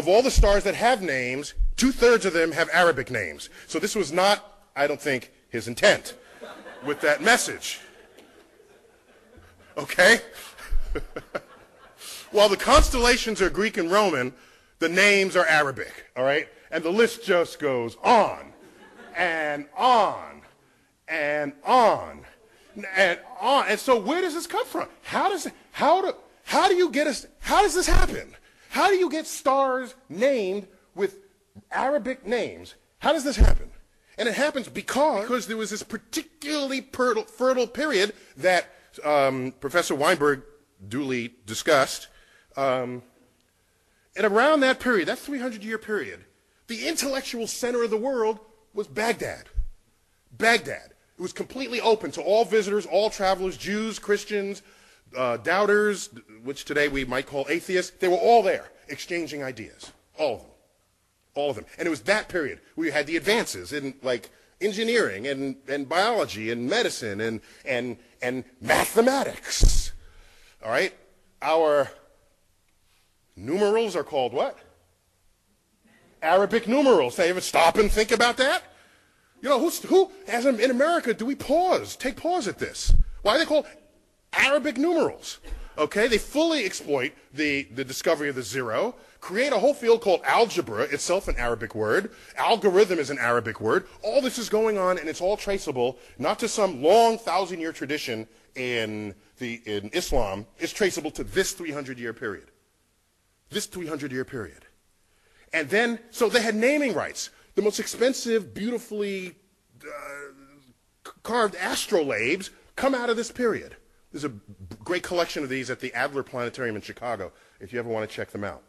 of all the stars that have names, two-thirds of them have Arabic names. So this was not, I don't think, his intent with that message. Okay? While the constellations are Greek and Roman, the names are Arabic, all right? And the list just goes on and on and on and on. And so where does this come from? How does this happen? How do you get stars named with Arabic names? How does this happen? And it happens because there was this particularly fertile period that Professor Weinberg duly discussed. And around that period, that 300-year period, the intellectual center of the world was Baghdad. Baghdad. It was completely open to all visitors, all travelers, Jews, Christians, doubters, which today we might call atheists. They were all there exchanging ideas, all of them. All of them. And it was that period where you had the advances in like engineering and biology and medicine and mathematics. All right? Our numerals are called what? Arabic numerals. They ever stop and think about that? You know, who as in America do we pause, take pause at this? Why are they called Arabic numerals? Okay, they fully exploit the discovery of the zero, create a whole field called algebra, itself an Arabic word. Algorithm is an Arabic word. All this is going on, and it's all traceable, not to some long 1,000-year tradition in Islam. It's traceable to this 300-year period. This 300-year period. And then, so they had naming rights. The most expensive, beautifully carved astrolabes come out of this period. There's a great collection of these at the Adler Planetarium in Chicago, if you ever want to check them out.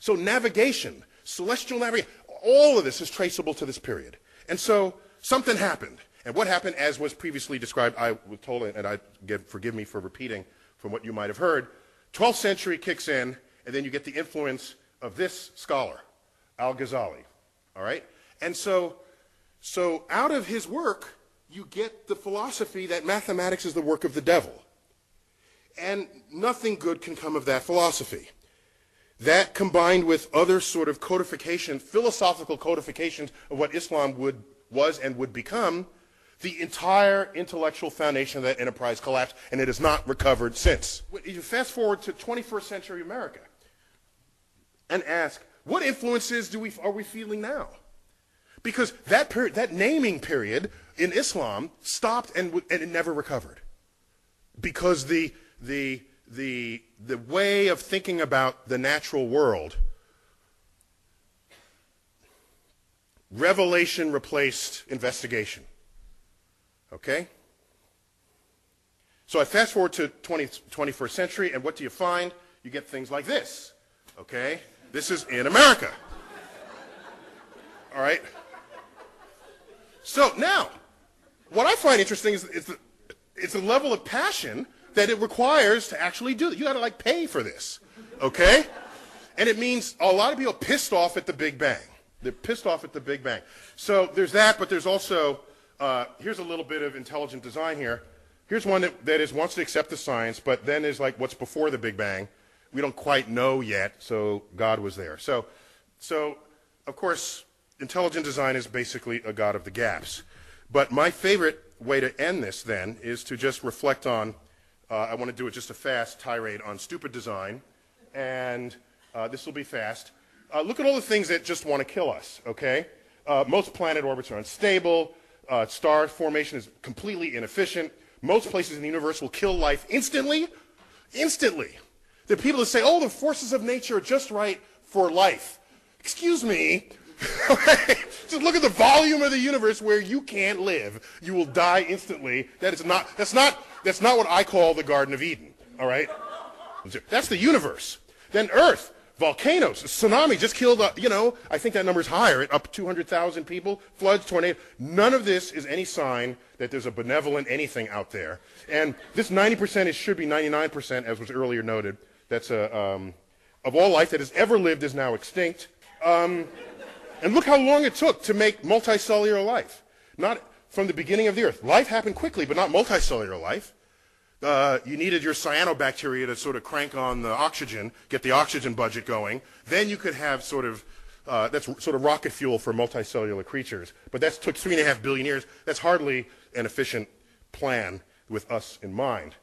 So navigation, celestial navigation, all of this is traceable to this period. And so something happened. And what happened, as was previously described, I was told, and forgive me for repeating from what you might have heard, 12th century kicks in, and then you get the influence of this scholar, Al-Ghazali, all right? And so out of his work, you get the philosophy that mathematics is the work of the devil. And nothing good can come of that philosophy. That, combined with other sort of philosophical codifications of what Islam was and would become, the entire intellectual foundation of that enterprise collapsed, and it has not recovered since. You fast forward to 21st century America and ask, what influences are we feeling now? Because that naming period in Islam stopped and it never recovered, because the way of thinking about the natural world, revelation replaced investigation. Okay? So I fast forward to 21st century, and what do you find? You get things like this. Okay? This is in America. All right? So now, what I find interesting is the level of passion that it requires to actually do it. You got to like pay for this, okay? And it means a lot of people are pissed off at the Big Bang. They're pissed off at the Big Bang. So there's that, but there's also, here's a little bit of intelligent design here. Here's one that wants to accept the science, but then is like, what's before the Big Bang? We don't quite know yet, so God was there. So of course, intelligent design is basically a god of the gaps. But my favorite way to end this then is to just reflect on, I want to do just a fast tirade on stupid design, and this will be fast. Look at all the things that just want to kill us, okay? Most planet orbits are unstable. Star formation is completely inefficient. Most places in the universe will kill life instantly. Instantly. There are people that say, oh, the forces of nature are just right for life. Excuse me. Okay? Just look at the volume of the universe where you can't live. You will die instantly. That's not what I call the Garden of Eden, all right? That's the universe. Then Earth, volcanoes, tsunami just killed, I think that number's higher, up 200,000 people, floods, tornadoes. None of this is any sign that there's a benevolent anything out there. And this 90% should be 99%, as was earlier noted. That's of all life that has ever lived is now extinct. And look how long it took to make multicellular life. Not from the beginning of the Earth. Life happened quickly, but not multicellular life. You needed your cyanobacteria to sort of crank on the oxygen, get the oxygen budget going. Then you could have sort of, that's sort of rocket fuel for multicellular creatures. But that took 3.5 billion years. That's hardly an efficient plan with us in mind.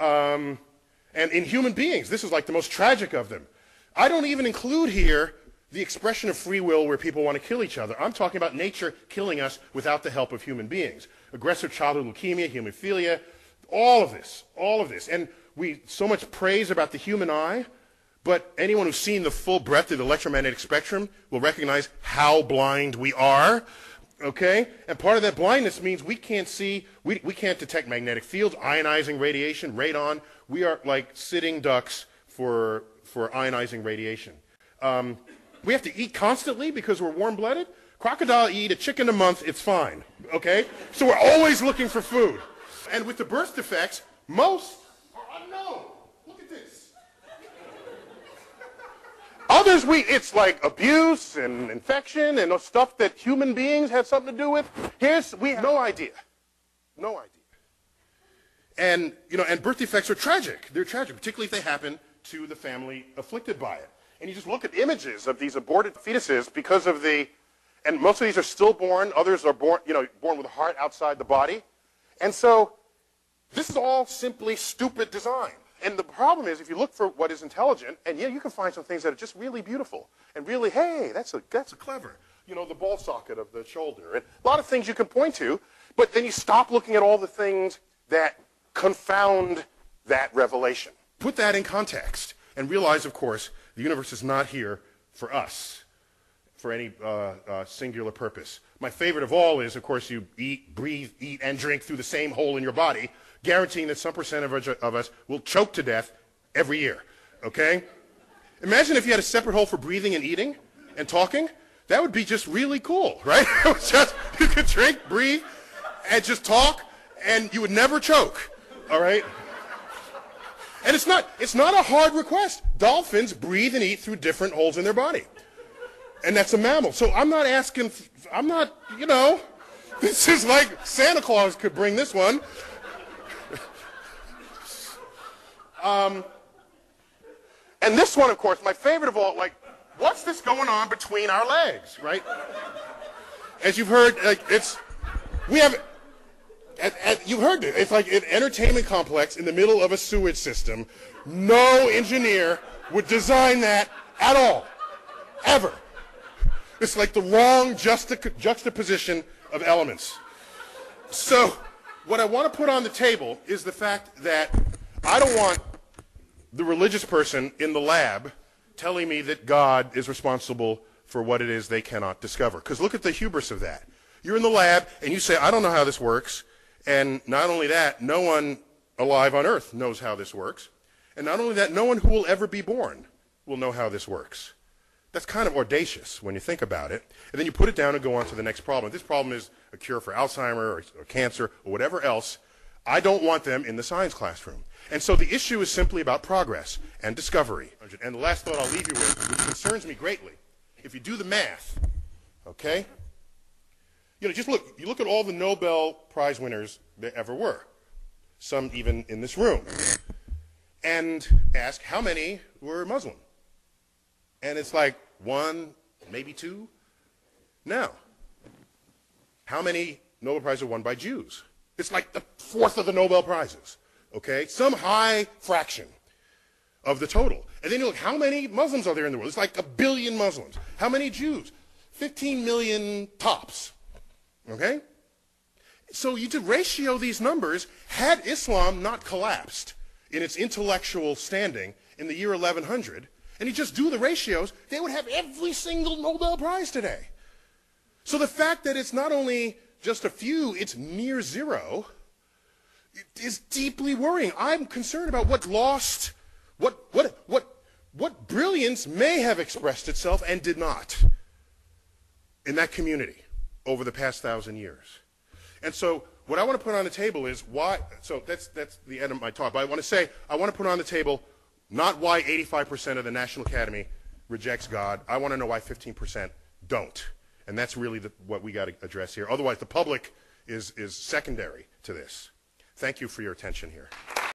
And in human beings, this is like the most tragic of them. I don't even include here the expression of free will where people want to kill each other. I'm talking about nature killing us without the help of human beings. Aggressive childhood leukemia, hemophilia, all of this. And we so much praise about the human eye, but anyone who's seen the full breadth of the electromagnetic spectrum will recognize how blind we are, okay? And part of that blindness means we can't see, we can't detect magnetic fields, ionizing radiation, radon. We are like sitting ducks for ionizing radiation. We have to eat constantly because we're warm-blooded. Crocodile eat a chicken a month, it's fine, okay? So we're always looking for food. And with the birth defects, most are unknown. Look at this. Others, it's like abuse and infection and stuff that human beings have something to do with. We have no idea. No idea. And, you know, and birth defects are tragic. They're tragic, particularly if they happen to the family afflicted by it. And you just look at images of these aborted fetuses because of the, and most of these are stillborn. Others are born, you know, born with a heart outside the body. And so this is all simply stupid design. And the problem is if you look for what is intelligent, and yeah, you can find some things that are just really beautiful and really, hey, that's a clever, you know, the ball socket of the shoulder. And a lot of things you can point to, but then you stop looking at all the things that confound that revelation. Put that in context and realize, of course, the universe is not here for us, for any singular purpose. My favorite of all is, of course, you eat, breathe, eat, and drink through the same hole in your body, guaranteeing that some percentage of us will choke to death every year, okay? Imagine if you had a separate hole for breathing and eating and talking. That would be just really cool, right? Just, you could drink, breathe, and just talk, and you would never choke, all right? And it's not a hard request. Dolphins breathe and eat through different holes in their body. And that's a mammal. So I'm not, you know, this is like Santa Claus could bring this one. And this one, of course, my favorite of all, like, what's this going on between our legs, right? As you've heard, like, you've heard it. It's like an entertainment complex in the middle of a sewage system. No engineer would design that at all, ever. It's like the wrong juxtaposition of elements. So what I want to put on the table is the fact that I don't want the religious person in the lab telling me that God is responsible for what it is they cannot discover. Because look at the hubris of that. You're in the lab and you say, I don't know how this works. And not only that, no one alive on earth knows how this works. And not only that, no one who will ever be born will know how this works. That's kind of audacious when you think about it. And then you put it down and go on to the next problem. If this problem is a cure for Alzheimer's or cancer or whatever else, I don't want them in the science classroom. And so the issue is simply about progress and discovery. And the last thought I'll leave you with, which concerns me greatly, if you do the math, okay? You know, just look, you look at all the Nobel Prize winners there ever were, some even in this room, and ask how many were Muslim. And it's like one, maybe two. Now, how many Nobel Prizes are won by Jews? It's like the fourth of the Nobel Prizes, okay? Some high fraction of the total. And then you look, how many Muslims are there in the world? It's like 1 billion Muslims. How many Jews? 15 million tops. Okay? So you ratio these numbers. Had Islam not collapsed in its intellectual standing in the year 1100, and you just do the ratios, they would have every single Nobel Prize today. So the fact that it's not only just a few, it's near zero, is deeply worrying. I'm concerned about what lost, what brilliance may have expressed itself and did not in that community over the past 1,000 years. And so what I want to put on the table is why, so that's the end of my talk, but I want to say, I want to put on the table not why 85% of the National Academy rejects God. I want to know why 15% don't. And that's really what we got to address here. Otherwise, the public is secondary to this. Thank you for your attention here.